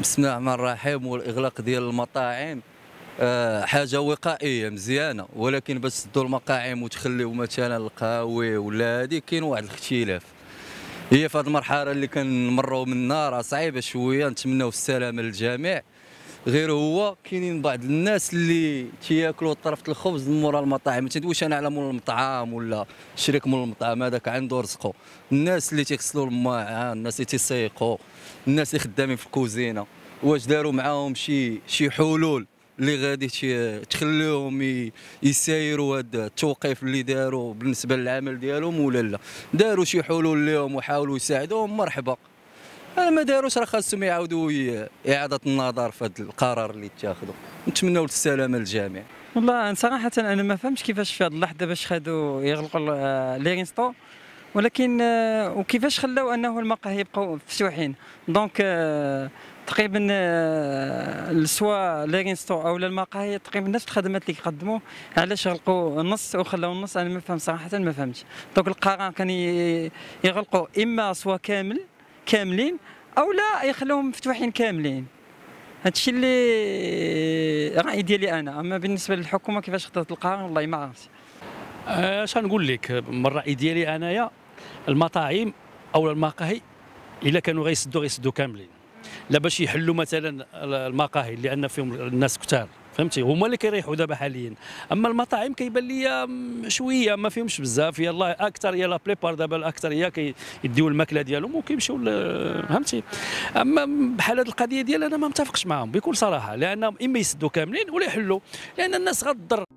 بسم الله الرحمن الرحيم. والاغلاق ديال المطاعم حاجه وقائيه مزيانه، ولكن باش تسدوا المطاعم وتخليو مثلا القهاوي ولا هذه كاين واحد الاختلاف. هي في هذه المرحله اللي كنمروا منها راه صعيبه شويه، نتمنوا السلامه للجميع. غير هو كاينين بعض الناس اللي تياكلوا طرفه الخبز من مورا المطاعم، ما تندويش انا على مول المطعم ولا شريك مول المطعم، هذاك عنده رزقه. الناس اللي تيغسلوا الماعن، الناس اللي تيسيقوا، الناس اللي خدامين في الكوزينه، واش داروا معاهم شي حلول اللي غادي تخليهم يسايروا هذا التوقيف اللي داروا بالنسبه للعمل ديالهم ولا لا؟ داروا شي حلول لهم وحاولوا يساعدوهم مرحبا، انا ما داروش راه خاصهم يعاودوا اعاده النظر في هذا القرار اللي اتخذوا. نتمنوا السلامه للجميع. والله صراحه انا ما فهمتش كيفاش في هذه اللحظه باش خدوا يغلقوا لي ريستو، ولكن وكيفاش خلاو انه المقاهي يبقاو مفتوحين. دونك تقريبا سواء لي ريستو او المقاهي تقريبا نفس الخدمات اللي كيقدموا، علاش غلقوا النص وخلاو النص؟ انا ما فهم صراحه، ما فهمتش. دونك القرار كان يغلقوا اما سوا كاملين او لا يخلوهم مفتوحين كاملين. هادشي اللي راي ديالي انا. اما بالنسبه للحكومه كيفاش خدات القرار والله ما عرفتش. اش نقول لك من راي ديالي انايا، المطاعم او المقاهي الا كانوا غيسدوا كاملين، لا باش يحلوا مثلا المقاهي لان فيهم الناس كثار، فهمتي، هما اللي كيريحوا دابا حاليا. اما المطاعم كيبان لي شويه ما فيهمش بزاف، يلاه اكثر يلا بليبار دابا الاكثريه كيديو الماكله ديالهم وكيمشيو، فهمتي. اما بحال هذه القضيه ديال انا ما متفقش معاهم بكل صراحه، لانهم اما يسدوا كاملين ولا يحلوا، لان الناس غتضر.